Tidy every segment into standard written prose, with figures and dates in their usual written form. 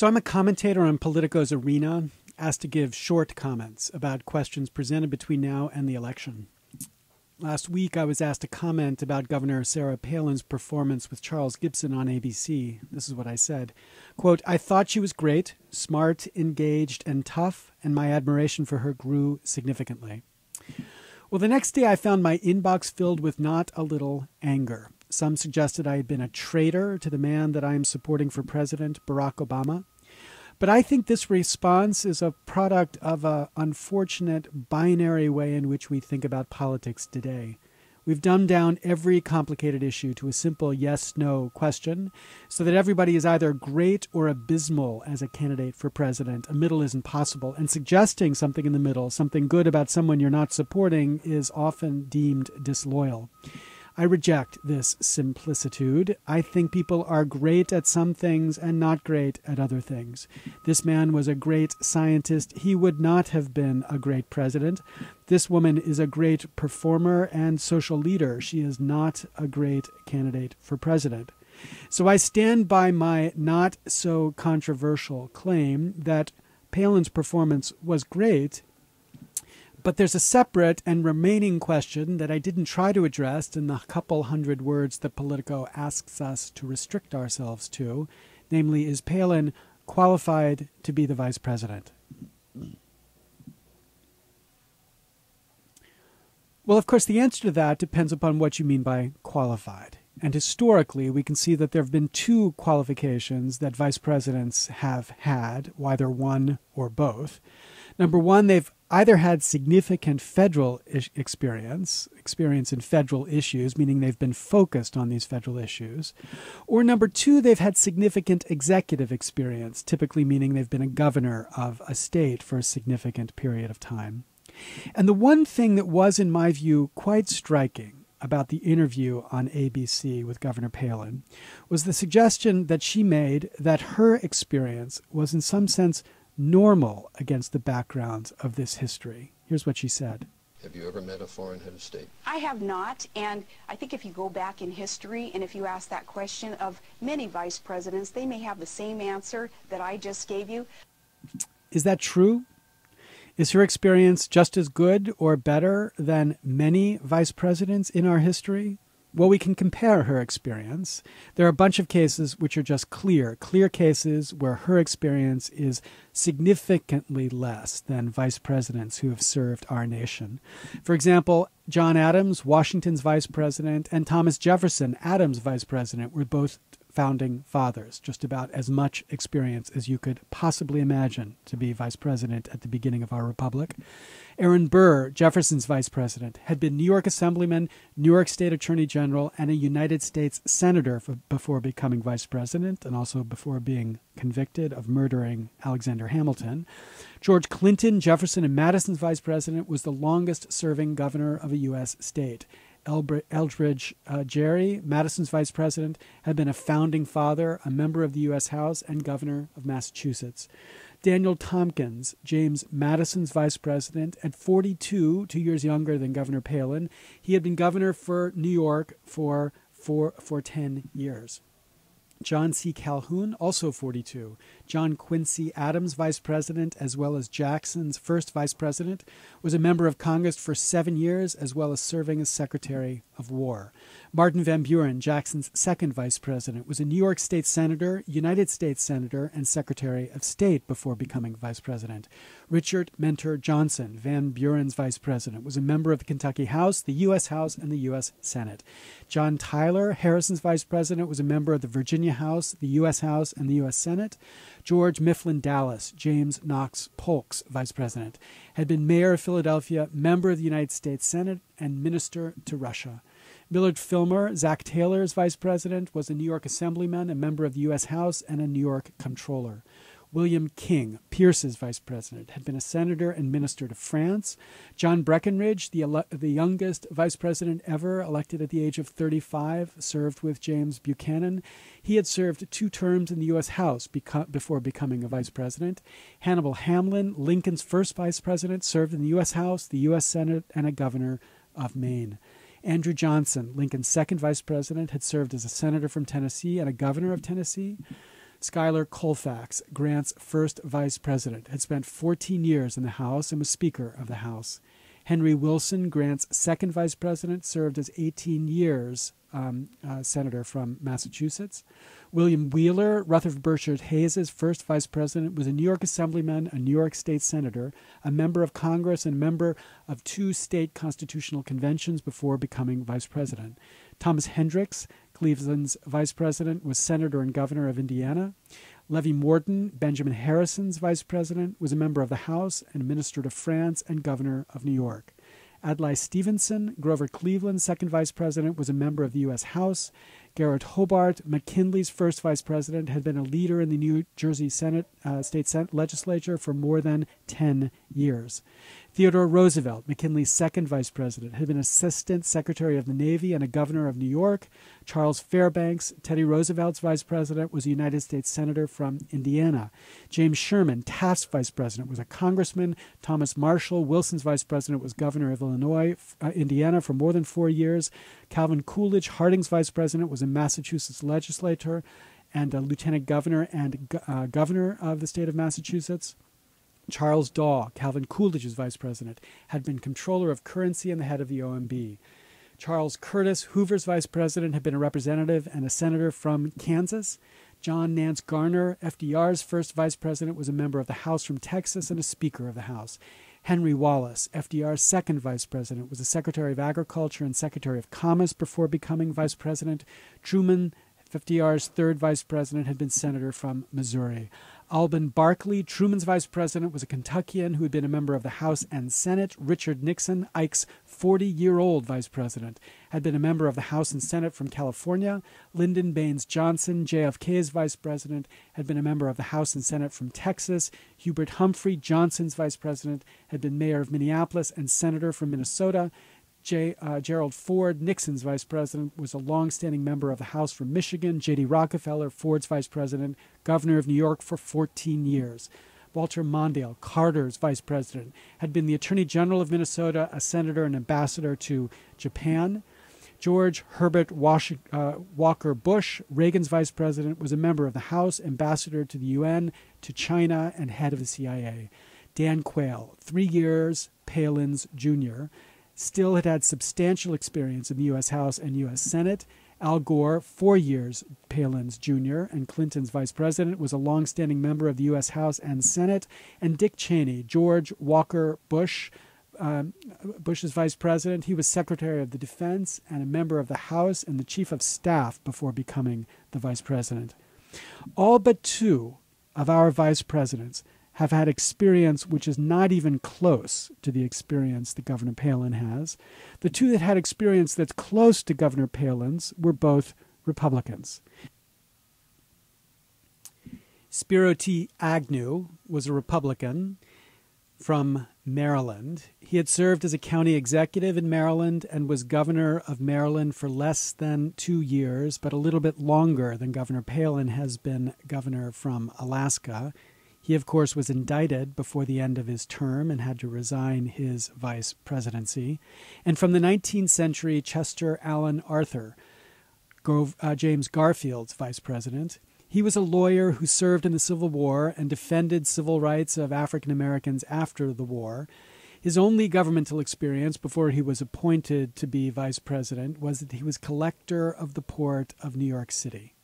So I'm a commentator on Politico's Arena, asked to give short comments about questions presented between now and the election. Last week, I was asked to comment about Governor Sarah Palin's performance with Charles Gibson on ABC. This is what I said. Quote, "I thought she was great, smart, engaged, and tough, and my admiration for her grew significantly." Well, the next day I found my inbox filled with not a little anger. Some suggested I had been a traitor to the man that I am supporting for president, Barack Obama. But I think this response is a product of an unfortunate binary way in which we think about politics today. We've dumbed down every complicated issue to a simple yes-no question so that everybody is either great or abysmal as a candidate for president. A middle isn't possible, and suggesting something in the middle, something good about someone you're not supporting, is often deemed disloyal. I reject this simplicitude. I think people are great at some things and not great at other things. This man was a great scientist. He would not have been a great president. This woman is a great performer and social leader. She is not a great candidate for president. So I stand by my not so controversial claim that Palin's performance was great. But there's a separate and remaining question that I didn't try to address in the couple hundred words that Politico asks us to restrict ourselves to, namely, is Palin qualified to be the vice president? Well, of course, the answer to that depends upon what you mean by qualified. And historically, we can see that there have been two qualifications that vice presidents have had, either one or both. Number one, they've either had significant federal experience in federal issues, meaning they've been focused on these federal issues, or number two, they've had significant executive experience, typically meaning they've been a governor of a state for a significant period of time. And the one thing that was, in my view, quite striking about the interview on ABC with Governor Palin was the suggestion that she made that her experience was in some sense normal against the background of this history. Here's what she said. Have you ever met a foreign head of state? I have not, and I think if you go back in history and if you ask that question of many vice presidents, they may have the same answer that I just gave you. Is that true? Is her experience just as good or better than many vice presidents in our history? Well, we can compare her experience. There are a bunch of cases which are just clear cases where her experience is significantly less than vice presidents who have served our nation. For example, John Adams, Washington's vice president, and Thomas Jefferson, Adams' vice president, were both founding fathers, just about as much experience as you could possibly imagine to be vice president at the beginning of our republic. Aaron Burr, Jefferson's vice president, had been New York assemblyman, New York State Attorney General, and a United States senator before becoming vice president, and also before being convicted of murdering Alexander Hamilton. George Clinton, Jefferson and Madison's vice president, was the longest-serving governor of a U.S. state. Elbridge Gerry, Madison's vice president, had been a founding father, a member of the U.S. House, and governor of Massachusetts. Daniel Tompkins, James Madison's vice president, at 42, 2 years younger than Governor Palin, he had been governor for New York for 10 years. John C. Calhoun, also 42. John Quincy Adams, vice president, as well as Jackson's first vice president, was a member of Congress for 7 years, as well as serving as Secretary of War. Martin Van Buren, Jackson's second vice president, was a New York State senator, United States senator, and Secretary of State before becoming vice president. Richard Mentor Johnson, Van Buren's vice president, was a member of the Kentucky House, the U.S. House, and the U.S. Senate. John Tyler, Harrison's vice president, was a member of the Virginia House, the U.S. House, and the U.S. Senate. George Mifflin Dallas, James Knox Polk's vice president, had been mayor of Philadelphia, member of the United States Senate, and minister to Russia. Millard Fillmore, Zach Taylor's vice president, was a New York assemblyman, a member of the U.S. House, and a New York comptroller. William King, Pierce's vice president, had been a senator and minister to France. John Breckinridge, the youngest vice president ever, elected at the age of 35, served with James Buchanan. He had served 2 terms in the U.S. House before becoming a vice president. Hannibal Hamlin, Lincoln's first vice president, served in the U.S. House, the U.S. Senate, and a governor of Maine. Andrew Johnson, Lincoln's second vice president, had served as a senator from Tennessee and a governor of Tennessee. Schuyler Colfax, Grant's first vice president, had spent 14 years in the House and was Speaker of the House. Henry Wilson, Grant's second vice president, served as 18 years senator from Massachusetts. William Wheeler, Rutherford B. Hayes' first vice president, was a New York assemblyman, a New York state senator, a member of Congress, and a member of two state constitutional conventions before becoming vice president. Thomas Hendricks, Cleveland's vice president, was senator and governor of Indiana. Levi Morton, Benjamin Harrison's vice president, was a member of the House and minister to France and governor of New York. Adlai Stevenson, Grover Cleveland's second vice president, was a member of the U.S. House. Garrett Hobart, McKinley's first vice president, had been a leader in the New Jersey Senate, state legislature for more than 10 years. Theodore Roosevelt, McKinley's second vice president, had been assistant secretary of the Navy and a governor of New York. Charles Fairbanks, Teddy Roosevelt's vice president, was a United States senator from Indiana. James Sherman, Taft's vice president, was a congressman. Thomas Marshall, Wilson's vice president, was governor of Illinois, Indiana for more than 4 years. Calvin Coolidge, Harding's vice president, was a Massachusetts legislator and a lieutenant governor and governor of the state of Massachusetts. Charles Daw, Calvin Coolidge's vice president, had been comptroller of currency and the head of the OMB. Charles Curtis, Hoover's vice president, had been a representative and a senator from Kansas. John Nance Garner, FDR's first vice president, was a member of the House from Texas and a speaker of the House. Henry Wallace, FDR's second vice president, was the Secretary of Agriculture and Secretary of Commerce before becoming vice president. Truman, FDR's third vice president, had been senator from Missouri. Alban Barkley, Truman's vice president, was a Kentuckian who had been a member of the House and Senate. Richard Nixon, Ike's 40-year-old vice president, had been a member of the House and Senate from California. Lyndon Baines Johnson, JFK's vice president, had been a member of the House and Senate from Texas. Hubert Humphrey, Johnson's vice president, had been mayor of Minneapolis and senator from Minnesota. Gerald Ford, Nixon's vice president, was a long-standing member of the House from Michigan. J.D. Rockefeller, Ford's vice president, governor of New York for 14 years. Walter Mondale, Carter's vice president, had been the Attorney General of Minnesota, a senator and ambassador to Japan. George Herbert Walker Bush, Reagan's vice president, was a member of the House, ambassador to the UN, to China, and head of the CIA. Dan Quayle, 3 years Palin's junior, still had substantial experience in the U.S. House and U.S. Senate. Al Gore, 4 years Palin's junior and Clinton's vice president, was a longstanding member of the U.S. House and Senate. And Dick Cheney, George Walker Bush, Bush's vice president, he was Secretary of the Defense and a member of the House and the Chief of Staff before becoming the vice president. All but two of our vice presidents have had experience which is not even close to the experience that Governor Palin has. The two that had experience that's close to Governor Palin's were both Republicans. Spiro T. Agnew was a Republican from Maryland. He had served as a county executive in Maryland and was governor of Maryland for less than 2 years, but a little bit longer than Governor Palin has been governor from Alaska. He, of course, was indicted before the end of his term and had to resign his vice presidency. And from the 19th century, Chester Allen Arthur, James Garfield's vice president. He was a lawyer who served in the Civil War and defended civil rights of African Americans after the war. His only governmental experience before he was appointed to be vice president was that he was collector of the port of New York City.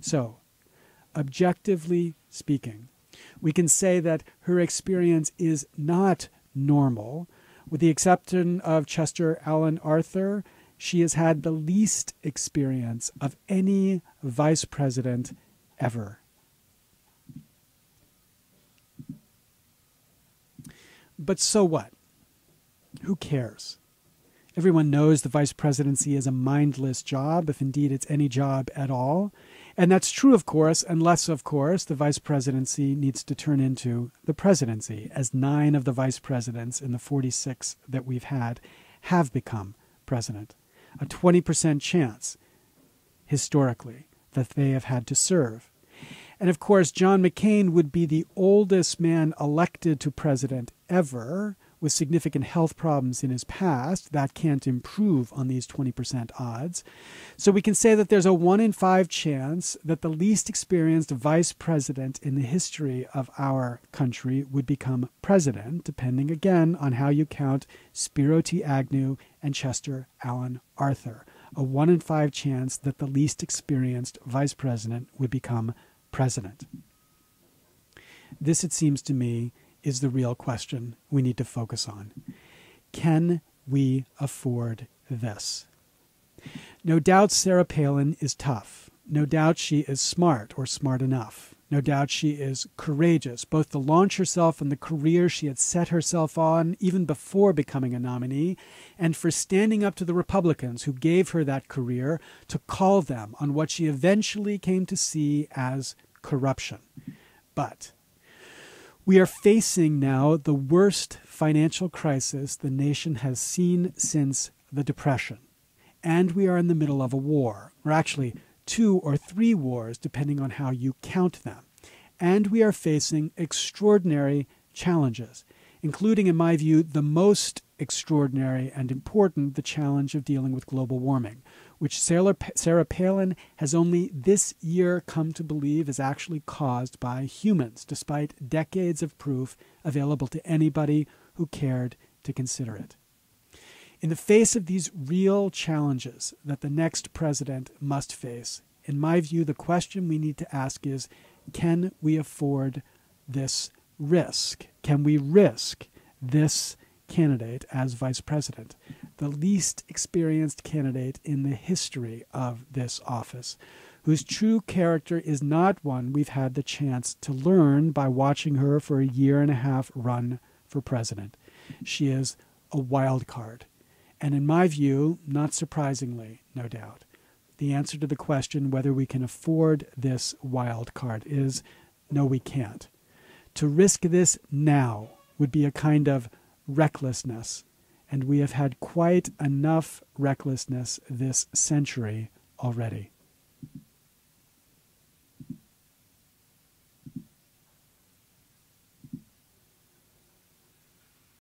So, objectively speaking, we can say that her experience is not normal. With the exception of Chester Allen Arthur, she has had the least experience of any vice president ever. But so what? Who cares? Everyone knows the vice presidency is a mindless job, if indeed it's any job at all. And that's true, of course, unless, of course, the vice presidency needs to turn into the presidency, as 9 of the vice presidents in the 46 that we've had have become president. A 20% chance, historically, that they have had to serve. And, of course, John McCain would be the oldest man elected to president ever, with significant health problems in his past, that can't improve on these 20% odds. So we can say that there's a 1 in 5 chance that the least experienced vice president in the history of our country would become president, depending again on how you count Spiro T. Agnew and Chester Allen Arthur. A 1 in 5 chance that the least experienced vice president would become president. This, it seems to me, is the real question we need to focus on. Can we afford this? No doubt Sarah Palin is tough. No doubt she is smart or smart enough. No doubt she is courageous, both to launch herself in the career she had set herself on even before becoming a nominee, and for standing up to the Republicans who gave her that career to call them on what she eventually came to see as corruption. But we are facing now the worst financial crisis the nation has seen since the Depression. And we are in the middle of a war, or actually 2 or 3 wars, depending on how you count them. And we are facing extraordinary challenges, including, in my view, the most extraordinary and important, the challenge of dealing with global warming, which Sarah Palin has only this year come to believe is actually caused by humans, despite decades of proof available to anybody who cared to consider it. In the face of these real challenges that the next president must face, in my view, the question we need to ask is, can we afford this risk? Can we risk this candidate as vice president, the least experienced candidate in the history of this office, whose true character is not one we've had the chance to learn by watching her for a 1.5-year run for president? She is a wild card. And in my view, not surprisingly, no doubt, the answer to the question whether we can afford this wild card is no, we can't. To risk this now would be a kind of recklessness, and we have had quite enough recklessness this century already.